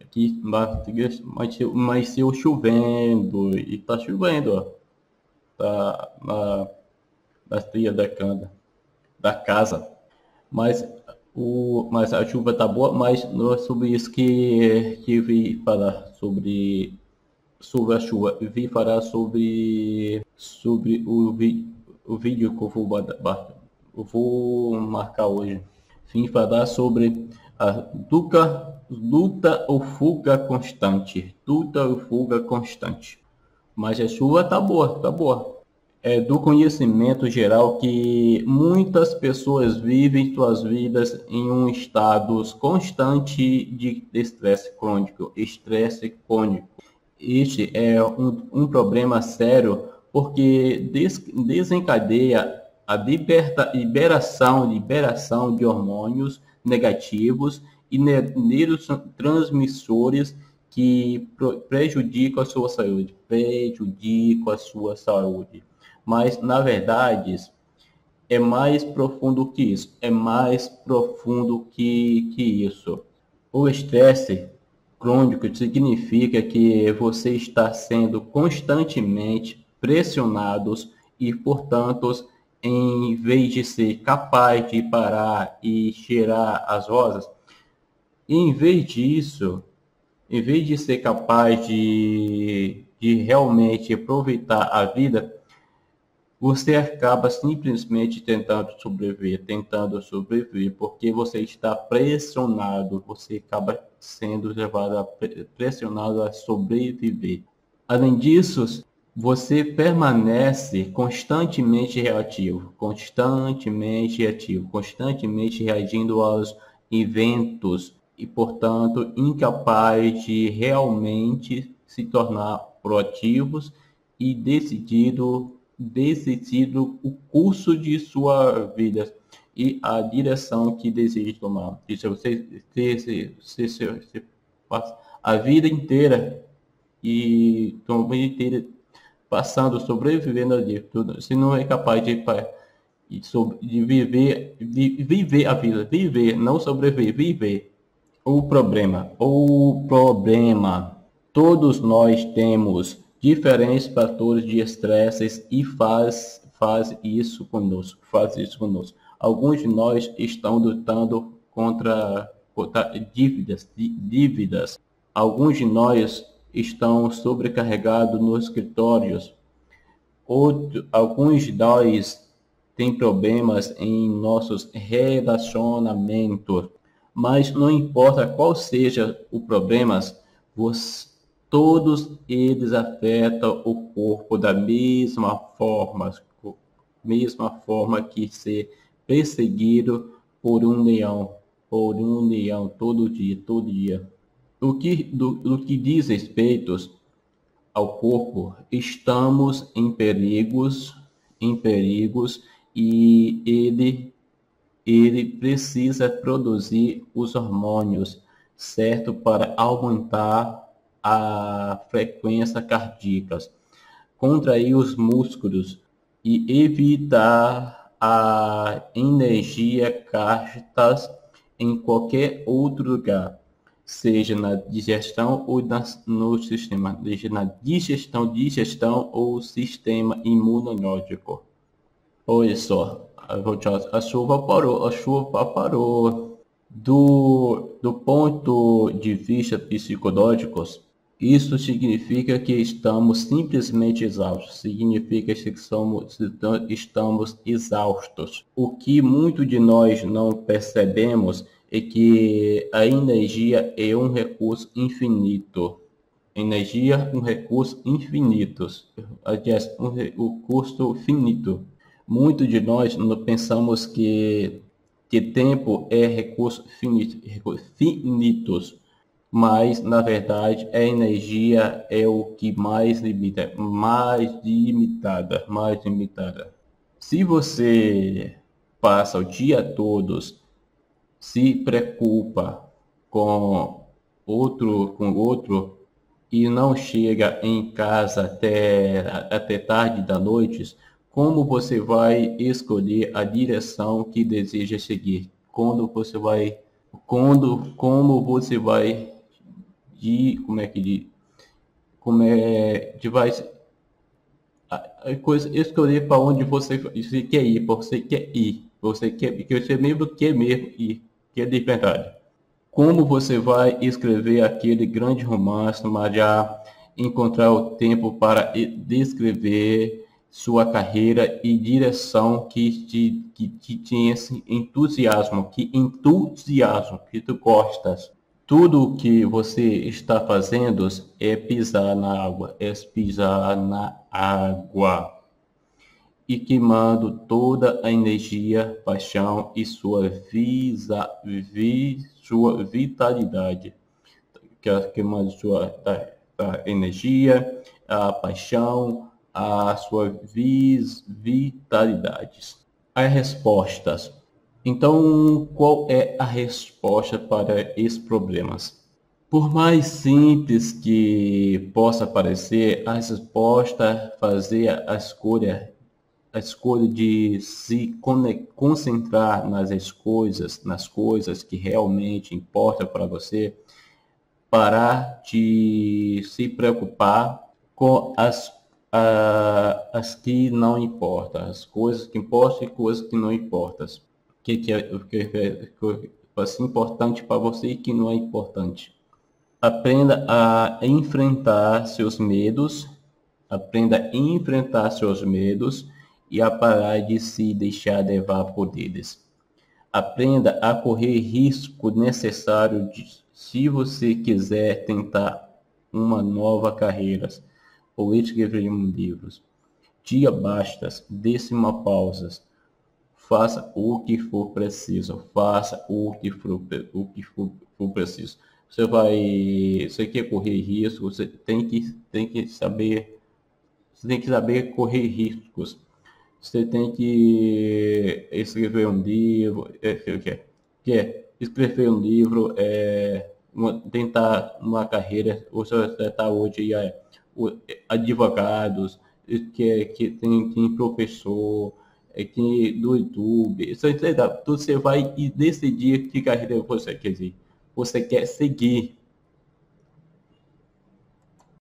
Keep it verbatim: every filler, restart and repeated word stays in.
Aqui embaixo, mas eu chovendo, e tá chovendo, ó. Tá na, na trilha da, cana, da casa. Mas, o, mas a chuva tá boa, mas não é sobre isso que, que vi falar, sobre, sobre a chuva. Vi falar sobre, sobre o, vi, o vídeo que eu vou, eu vou marcar hoje. Vim falar sobre a duca. Luta ou fuga constante. Luta ou fuga constante. Mas a chuva tá boa, tá boa. É do conhecimento geral que muitas pessoas vivem suas vidas em um estado constante de estresse crônico. Estresse crônico. Este é um, um problema sério porque des, desencadeia a liberta, liberação, liberação de hormônios negativos e neurotransmissores que prejudicam a sua saúde, prejudicam a sua saúde. Mas, na verdade, é mais profundo que isso, é mais profundo que, que isso. O estresse crônico significa que você está sendo constantemente pressionado e, portanto, em vez de ser capaz de parar e cheirar as rosas, em vez disso, em vez de ser capaz de, de realmente aproveitar a vida, você acaba simplesmente tentando sobreviver, tentando sobreviver, porque você está pressionado, você acaba sendo levado a, pressionado a sobreviver. Além disso, você permanece constantemente reativo, constantemente reativo, constantemente reagindo aos eventos, e, portanto, incapaz de realmente se tornar proativos e decidido, decidido o curso de sua vida e a direção que deseja tomar. Isso é você ter a vida inteira e também inteira passando, sobrevivendo a vida. Você não é capaz de de viver, de viver a vida, viver, não sobreviver, viver. O problema, o problema. Todos nós temos diferentes fatores de estresses e faz, faz isso conosco, faz isso conosco. Alguns de nós estão lutando contra, contra dívidas, dívidas. Alguns de nós estão sobrecarregados nos escritórios. Outro, alguns de nós têm problemas em nossos relacionamentos. Mas não importa qual seja o problema, vos, todos eles afetam o corpo da mesma forma, mesma forma que ser perseguido por um leão, por um leão todo dia, todo dia. Do que, do, do que diz respeito ao corpo, estamos em perigos, em perigos e ele... Ele precisa produzir os hormônios, certo? Para aumentar a frequência cardíaca, contrair os músculos e evitar a energia gastada em qualquer outro lugar, seja na digestão ou na, no sistema, seja na digestão, digestão ou sistema imunológico. Olha só. A chuva parou, a chuva parou. Do, do ponto de vista psicológico, isso significa que estamos simplesmente exaustos. Significa que somos, estamos exaustos. O que muitos de nós não percebemos é que a energia é um recurso infinito. Energia, um recurso infinito. Aliás, um recurso finito. Muitos de nós pensamos que, que tempo é recurso finito, recursos finitos, mas, na verdade, a energia é o que mais limita, mais limitada, mais limitada. Se você passa o dia todo, se preocupa com outro, com outro, e não chega em casa até, até tarde da noite, como você vai escolher a direção que deseja seguir? Quando você vai, quando, como você vai de como é que de como é de vai coisa escolher para onde você, você quer ir, você quer ir, você quer que você mesmo quer mesmo ir, que é de verdade. Como você vai escrever aquele grande romance, mas já encontrar o tempo para descrever sua carreira e direção que te, que te tinha esse entusiasmo, que entusiasmo que tu gostas. Tudo o que você está fazendo é pisar na água, é pisar na água e queimando toda a energia, paixão e sua visa, vi, sua vitalidade, queimando sua a energia, a paixão, a sua vis, vitalidades. As respostas. Então, qual é a resposta para esses problemas? Por mais simples que possa parecer, a resposta fazer a escolha, a escolha de se concentrar nas coisas, nas coisas que realmente importam para você, parar de se preocupar com as Uh, as que não importam, as coisas que importam e coisas que não importam, o que, que, é, que, que é importante para você e que não é importante. Aprenda a enfrentar seus medos, aprenda a enfrentar seus medos e a parar de se deixar levar por eles. Aprenda a correr risco necessário de, se você quiser tentar uma nova carreira ou escrever um livro. Dia bastas, décima pausas. Faça o que for preciso. Faça o que for, o que for, for preciso. Você vai, você quer correr risco, você tem que tem que saber, você tem que saber correr riscos. Você tem que escrever um livro, é, quer, quer escrever um livro, é, uma, tentar uma carreira. Você está hoje aí. Advogados, que, que tem, tem professor, que do YouTube, tudo você vai decidir que carreira você quer seguir. Você quer seguir.